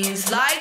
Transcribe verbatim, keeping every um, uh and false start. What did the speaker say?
means life.